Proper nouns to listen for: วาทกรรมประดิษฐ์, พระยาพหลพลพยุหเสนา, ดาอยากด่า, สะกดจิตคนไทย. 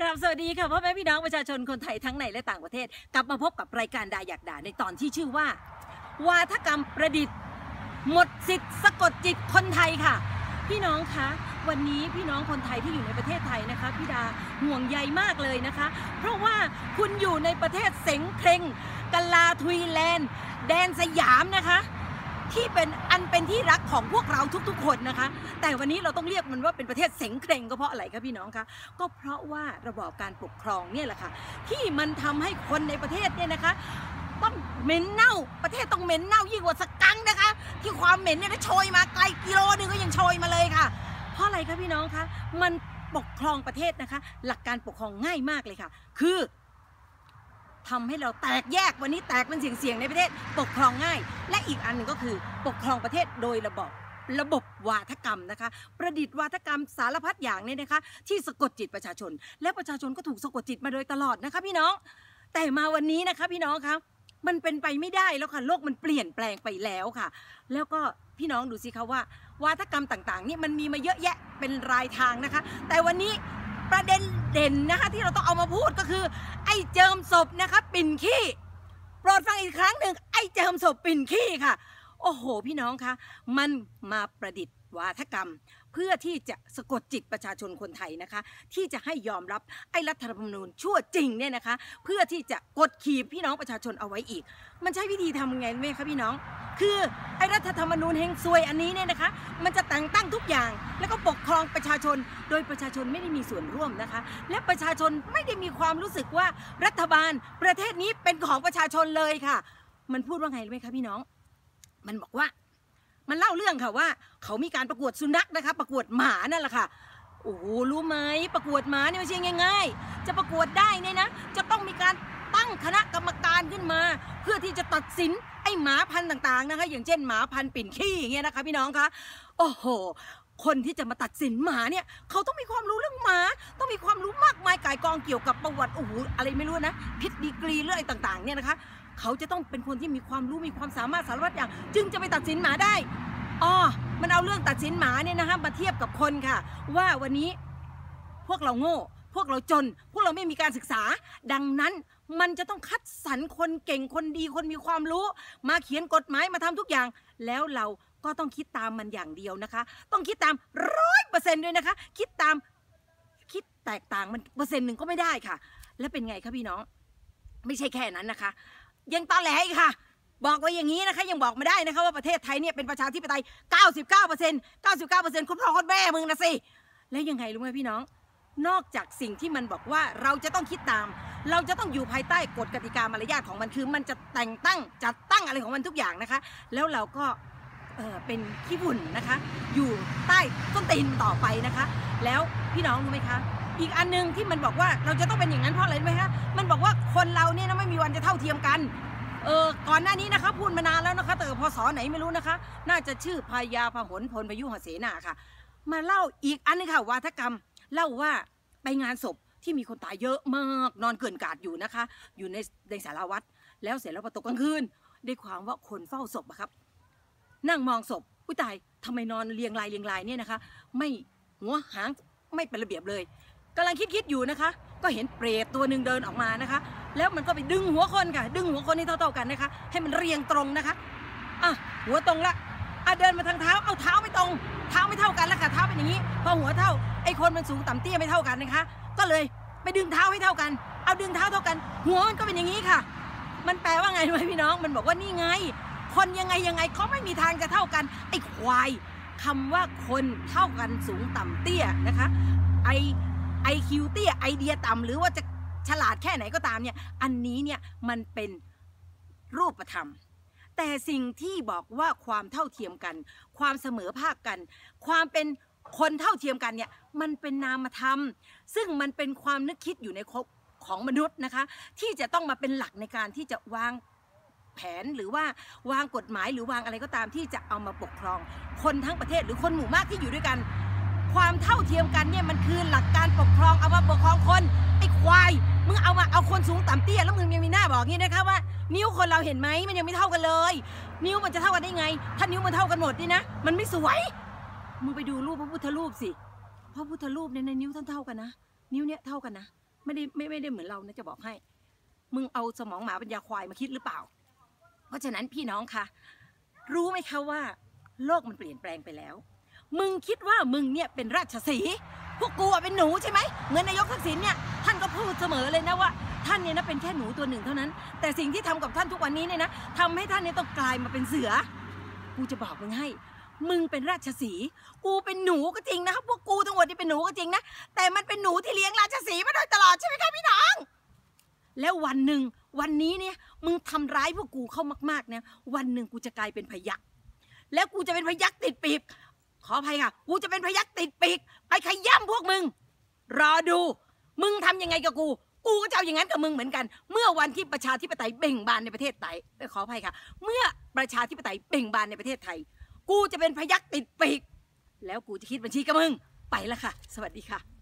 กลับสวัสดีค่ะพ่อแม่พี่น้องประชาชนคนไทยทั้งในและต่างประเทศกลับมาพบกับรายการดาอยากด่าในตอนที่ชื่อว่าวาทกรรมประดิษฐ์หมดสิทธิ์สะกดจิตคนไทยค่ะพี่น้องคะวันนี้พี่น้องคนไทยที่อยู่ในประเทศไทยนะคะพี่ดาห่วงใยมากเลยนะคะเพราะว่าคุณอยู่ในประเทศเส็งเคร่งกะลาทุยแลนด์แดนสยามนะคะที่เป็นอันเป็นที่รักของพวกเราทุกๆคนนะคะแต่วันนี้เราต้องเรียกมันว่าเป็นประเทศเส็งเคร่งก็เพราะอะไรคะพี่น้องคะก็เพราะว่าระบอบการปกครองเนี่ยแหละค่ะที่มันทำให้คนในประเทศเนี่ยนะคะต้องเหม็นเน่าประเทศต้องเหม็นเน่ายิ่งกว่าสกังนะคะที่ความเหม็นเนี่ยก็โชยมาไกลกิโลนึงก็ยังโชยมาเลยค่ะเพราะอะไรคะพี่น้องคะมันปกครองประเทศนะคะหลักการปกครองง่ายมากเลยค่ะคือทำให้เราแตกแยกวันนี้แตกเป็นเสียงๆในประเทศปกครองง่ายและอีกอันหนึ่งก็คือปกครองประเทศโดยระบบวาทกรรมนะคะประดิษฐ์วาทกรรมสารพัดอย่างเนี่ยนะคะที่สะกดจิตประชาชนและประชาชนก็ถูกสะกดจิตมาโดยตลอดนะคะพี่น้องแต่มาวันนี้นะคะพี่น้องคะมันเป็นไปไม่ได้แล้วค่ะโลกมันเปลี่ยนแปลงไปแล้วค่ะแล้วก็พี่น้องดูสิคะว่าวาทกรรมต่างๆนี่มันมีมาเยอะแยะเป็นรายทางนะคะแต่วันนี้ประเด็นเด่นนะคะที่เราต้องเอามาพูดก็คือไอ้เจิมศพนะคะปิ่นขี้โปรดฟังอีกครั้งหนึ่งไอ้เจิมศพปิ่นขี้ค่ะโอ้โหพี่น้องคะมันมาประดิษฐ์วาทกรรมเพื่อที่จะสะกดจิตประชาชนคนไทยนะคะที่จะให้ยอมรับไอ้รัฐธรรมนูญชั่วจริงเนี่ยนะคะเพื่อที่จะกดขี่พี่น้องประชาชนเอาไว้อีกมันใช้วิธีทำยังไงไหมคะพี่น้องคือไอ้รัฐธรรมนูญเฮงซวยอันนี้เนี่ยนะคะมันจะแต่งตั้งทุกอย่างแล้วก็ปกครองประชาชนโดยประชาชนไม่ได้มีส่วนร่วมนะคะและประชาชนไม่ได้มีความรู้สึกว่ารัฐบาลประเทศนี้เป็นของประชาชนเลยค่ะมันพูดว่าไงไหมคะพี่น้องมันบอกว่ามันเล่าเรื่องค่ะว่าเขามีการประกวดสุนัขนะคะประกวดหมานั่นแหละค่ะโอ้โหรู้ไหมประกวดหมาเนี่ยไม่ใช่ง่ายๆจะประกวดได้เนี่ยนะจะต้องมีการตั้งคณะกรรมการขึ้นมาเพื่อที่จะตัดสินไอ้หมาพันธุ์ต่างๆนะคะอย่างเช่นหมาพันธุ์ปิ่นขี้อย่างเงี้ยนะคะพี่น้องคะโอ้โหคนที่จะมาตัดสินหมาเนี่ยเขาต้องมีความรู้เรื่องหมาต้องมีความรู้มากมายก่ายกองเกี่ยวกับประวัติโอ้โหอะไรไม่รู้นะพิษดีกรีเรื่องต่างๆเนี่ยนะคะเขาจะต้องเป็นคนที่มีความรู้มีความสามารถสารพัดอย่างจึงจะไปตัดสินหมาได้อ๋อมันเอาเรื่องตัดสินหมาเนี่ยนะคะมาเทียบกับคนค่ะว่าวันนี้พวกเราโง่พวกเราจนพวกเราไม่มีการศึกษาดังนั้นมันจะต้องคัดสรรคนเก่งคนดีคนมีความรู้มาเขียนกฎหมายมาทำทุกอย่างแล้วเราก็ต้องคิดตามมันอย่างเดียวนะคะต้องคิดตาม 100% ด้วยนะคะคิดตามคิดแตกต่างมันเปอร์เซ็นต์หนึ่งก็ไม่ได้ค่ะและเป็นไงคะพี่น้องไม่ใช่แค่นั้นนะคะยังตอแหลอีกค่ะบอกไว้อย่างนี้นะคะยังบอกไม่ได้นะคะว่าประเทศไทยเนี่ยเป็นประชาธิปไตย 99% 99% คุณพ่อคุณแม่มึงนะสิแล้วยังไงรู้ไหมพี่น้องนอกจากสิ่งที่มันบอกว่าเราจะต้องคิดตามเราจะต้องอยู่ภายใต้กฎกติกามารยาทของมันคือมันจะแต่งตั้งจัดตั้งอะไรของมันทุกอย่างนะคะแล้วเราก็เป็นขี้บุญนะคะอยู่ใต้ต้นตีนต่อไปนะคะแล้วพี่น้องรู้ไหมคะอีกอันนึงที่มันบอกว่าเราจะต้องเป็นอย่างนั้นเพราะอะไรไหมคะมันบอกว่าคนเราเนี่ยนะไม่มีวันจะเท่าเทียมกันก่อนหน้านี้นะคะพูดมานานแล้วนะคะแต่พศไหนไม่รู้นะคะน่าจะชื่อพญาพหลพลพยุหเสนาค่ะมาเล่าอีกอันนึงค่ะวาทกรรมเล่าว่าไปงานศพที่มีคนตายเยอะมากนอนเกลื่อนกลาดอยู่นะคะอยู่ในศาลาวัดแล้วเสร็จแล้วพอตกกลางคืนได้ความว่าคนเฝ้าศพอะครับนั่งมองศพอุ้ยตายทำไมนอนเรียงรายเนี่ยนะคะไม่หัวหางไม่เป็นระเบียบเลยกำลังคิดอยู่นะคะก็เห็นเปรตตัวหนึ่งเดินออกมานะคะแล้วมันก็ไปดึงหัวคนค่ะดึงหัวคนให้เท่าๆกันนะคะให้มันเรียงตรงนะคะอ่ะหัวตรงละอ่ะเดินมาทางเท้าเอาเท้าไม่ตรงเท้าไม่เท่ากันละค่ะเท้าเป็นอย่างนี้พอหัวเท่าไอ้คนมันสูงต่ำเตี้ยไม่เท่ากันนะคะก็เลยไปดึงเท้าให้เท่ากันเอาดึงเท้าเท่ากันหัวมันก็เป็นอย่างนี้ค่ะมันแปลว่าไงไหมพี่น้องมันบอกว่านี่ไงคนยังไงเขาไม่มีทางจะเท่ากันไอ้ควายคำว่าคนเท่ากันสูงต่ำเตี้ยนะคะไอคิวเตี้ยไอเดียต่ำหรือว่าจะฉลาดแค่ไหนก็ตามเนี่ยอันนี้เนี่ยมันเป็นรูปธรรมแต่สิ่งที่บอกว่าความเท่าเทียมกันความเสมอภาคกันความเป็นคนเท่าเทียมกันเนี่ยมันเป็นนามธรรมซึ่งมันเป็นความนึกคิดอยู่ในของมนุษย์นะคะที่จะต้องมาเป็นหลักในการที่จะวางแผนหรือว่าวางกฎหมายหรือวางอะไรก็ตามที่จะเอามาปกครองคนทั้งประเทศหรือคนหมู่มากที่อยู่ด้วยกันความเท่าเทียมกันเนี่ยมันคือหลักการปกครองเอามาปกครองคนไอ้ควายมึงเอามาเอาคนสูงต่ำเตี้ยแล้วมึงยังมีหน้าบอกงี้นะคะว่านิ้วคนเราเห็นไหมมันยังไม่เท่ากันเลยนิ้วมันจะเท่ากันได้ไงถ้านิ้วมันเท่ากันหมดนี่นะมันไม่สวยมึงไปดูรูปพระพุทธรูปสิพระพุทธรูปในนิ้วท่านเท่ากันนะนิ้วเนี่ยเท่ากันนะ ไม่ได้เหมือนเรานะจะบอกให้มึงเอาสมองหมาปัญญาควายมาคิดหรือเปล่าเพราะฉะนั้นพี่น้องคะรู้ไหมคะว่าโลกมันเปลี่ยนแปลงไปแล้วมึงคิดว่ามึงเนี่ยเป็นราชสีพวกกูเป็นหนูใช่ไหมเงินนายกทักษิณเนี่ยท่านก็พูดเสมอเลยนะว่าท่านเนี่ยนะเป็นแค่หนูตัวหนึ่งเท่านั้นแต่สิ่งที่ทำกับท่านทุกวันนี้เนี่ยนะทำให้ท่านเนี่ยต้องกลายมาเป็นเสือกูจะบอกมึงให้มึงเป็นราชสีกูเป็นหนูก็จริงนะครับพวกกูทั้งหมดที่เป็นหนูก็จริงนะแต่มันเป็นหนูที่เลี้ยงราชสีมาโดยตลอดใช่ไหมคะพี่น้องแล้ววันนี้เนี่ยมึงทำร้ายพวกกูเข้ามากๆนะวันหนึ่งกูจะกลายเป็นพยัคฆ์แล้วกูจะเป็นพยัคฆ์ติดปีกขออภัยค่ะกูจะเป็นพยัคฆ์ติดปีกไปขย้ำพวกมึงรอดูมึงทำยังไงกับกูก็จะเอาอย่างนั้นกับมึงเหมือนกันเมื่อวันที่ประชาธิปไตยเบ่งบานในประเทศไทยขออภัยค่ะเมื่อประชาธิปไตยเบ่งบานในประเทศไทยกูจะเป็นพยัคฆ์ติดปีกแล้วกูจะคิดบัญชีกับมึงไปละค่ะสวัสดีค่ะ